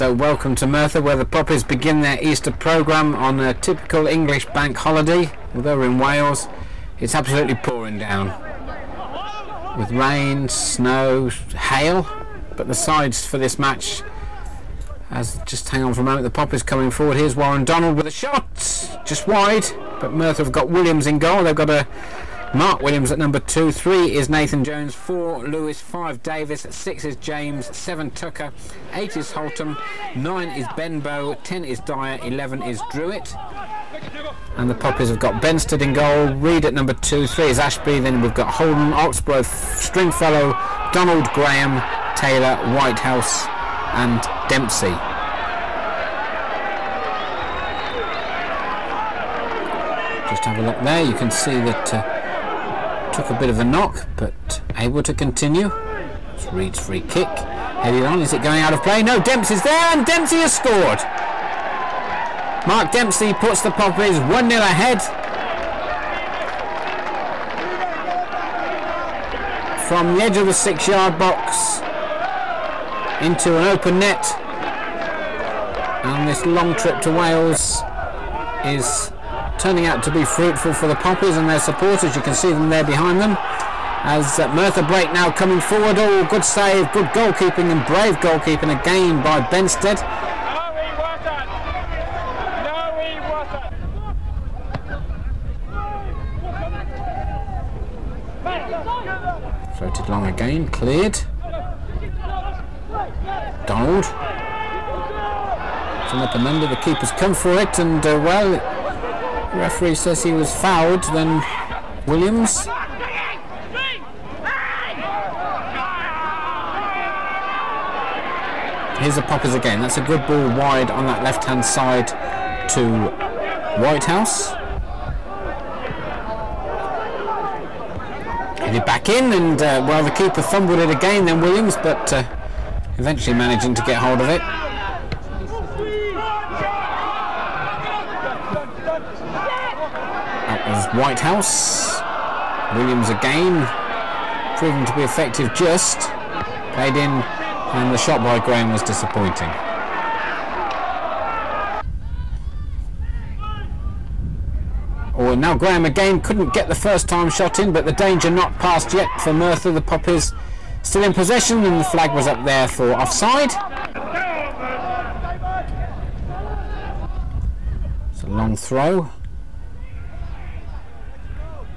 So welcome to Merthyr, where the Poppies begin their Easter programme on a typical English bank holiday. Although we're in Wales, it's absolutely pouring down with rain, snow, hail. But the sides for this match, as just hang on for a moment, the Poppies coming forward. Here's Warren Donald with a shot, just wide. But Merthyr have got Williams in goal. They've got a Mark Williams at number 2, 3 is Nathan Jones, 4 Lewis, 5 Davis, 6 is James, 7 Tucker, 8 is Holton, 9 is Benbow, 10 is Dyer, 11 is Druitt. And the Poppies have got Benstead in goal, Reed at number 2, 3 is Ashby, then we've got Holden, Oxborough, Stringfellow, Donald, Graham, Taylor, Whitehouse and Dempsey. Just have a look there, you can see that took a bit of a knock, but able to continue. It's Reed's free kick, headed on, is it going out of play? No, Dempsey's there and Dempsey has scored. Mark Dempsey puts the Poppies 1-0 ahead from the edge of the 6-yard box into an open net, and this long trip to Wales is turning out to be fruitful for the Poppies and their supporters. You can see them there behind them as Merthyr break now coming forward. Oh, good save, good goalkeeping and brave goalkeeping again by Benstead. No, he wasn't. Floated long again, cleared. Donald from up and under, the keeper's come for it, and well, referee says he was fouled. Then Williams here's the Poppies again. That's a good ball wide on that left hand side to Whitehouse, headed back in, and well, the keeper fumbled it again, then Williams, but eventually managing to get hold of it. Whitehouse, Williams again, proving to be effective, just played in, and the shot by Graham was disappointing. Oh, and now Graham again couldn't get the first time shot in, but the danger not passed yet for Merthyr. The Poppies still in possession, and the flag was up there for offside. It's a long throw.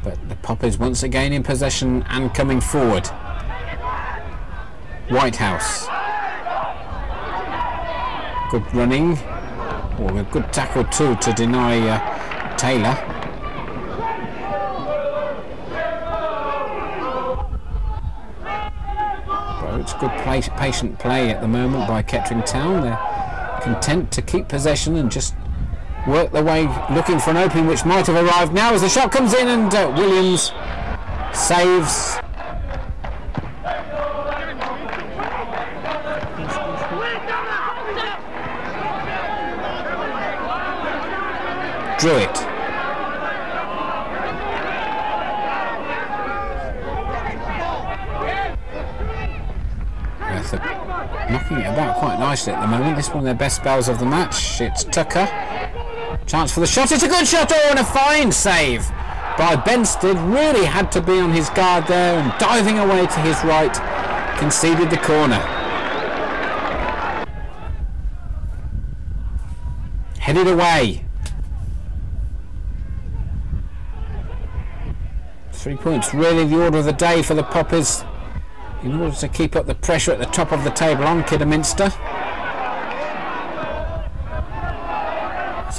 But the Poppies once again in possession and coming forward. Whitehouse. Good running. Oh, a good tackle too to deny Taylor. Well, it's good play, patient play at the moment by Kettering Town. They're content to keep possession and just work the way, looking for an opening which might have arrived now as the shot comes in, and Williams saves. Druitt. Knocking it about quite nicely at the moment. This is one of their best spells of the match. It's Tucker. Chance for the shot, it's a good shot, oh, and a fine save by Benstead. Really had to be on his guard there, and diving away to his right, conceded the corner. Headed away. 3 points, really the order of the day for the Poppies in order to keep up the pressure at the top of the table on Kidderminster.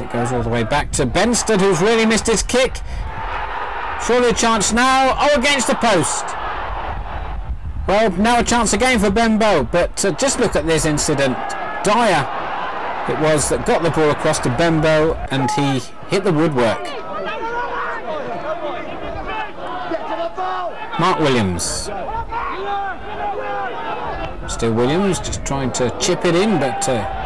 It goes all the way back to Benstead, who's really missed his kick. Surely a chance now. Oh, against the post. Well, now a chance again for Benbow, but just look at this incident. Dyer it was that got the ball across to Benbow, and he hit the woodwork. Mark Williams. Still Williams, just trying to chip it in, but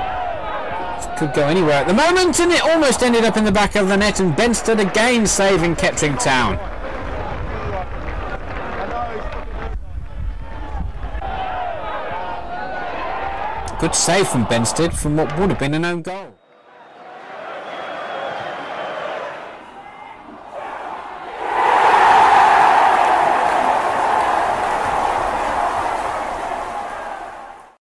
could go anywhere at the moment, and it almost ended up in the back of the net, and Benstead again saving Kettering Town. Good save from Benstead from what would have been an own goal.